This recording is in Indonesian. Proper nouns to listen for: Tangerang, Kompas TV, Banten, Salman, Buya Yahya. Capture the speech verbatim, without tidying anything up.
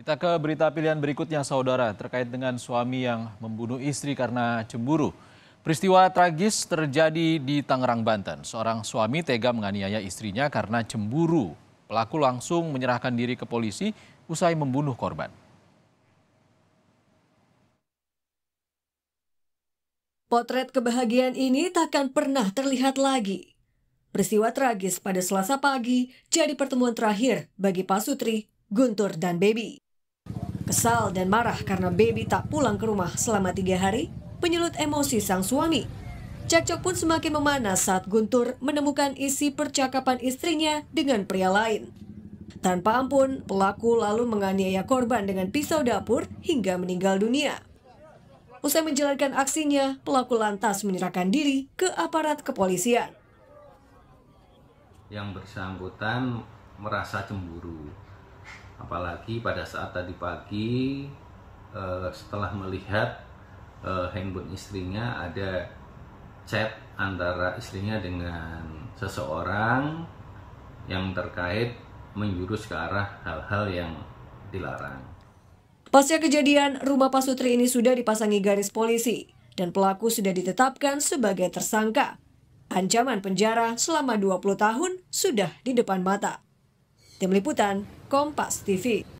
Kita ke berita pilihan berikutnya, saudara, terkait dengan suami yang membunuh istri karena cemburu. Peristiwa tragis terjadi di Tangerang, Banten. Seorang suami tega menganiaya istrinya karena cemburu. Pelaku langsung menyerahkan diri ke polisi usai membunuh korban. Potret kebahagiaan ini takkan pernah terlihat lagi. Peristiwa tragis pada Selasa pagi jadi pertemuan terakhir bagi Pak Sutri, Guntur, dan Baby. Kesal dan marah karena Baby tak pulang ke rumah selama tiga hari, penyulut emosi sang suami. Cekcok pun semakin memanas saat Guntur menemukan isi percakapan istrinya dengan pria lain. Tanpa ampun, pelaku lalu menganiaya korban dengan pisau dapur hingga meninggal dunia. Usai menjalankan aksinya, pelaku lantas menyerahkan diri ke aparat kepolisian. Yang bersangkutan merasa cemburu. Apalagi pada saat tadi pagi eh, setelah melihat eh, handphone istrinya ada chat antara istrinya dengan seseorang yang terkait menjurus ke arah hal-hal yang dilarang. Pasca kejadian, rumah Pak Sutri ini sudah dipasangi garis polisi dan pelaku sudah ditetapkan sebagai tersangka. Ancaman penjara selama dua puluh tahun sudah di depan mata. Tim Liputan, Kompas T V.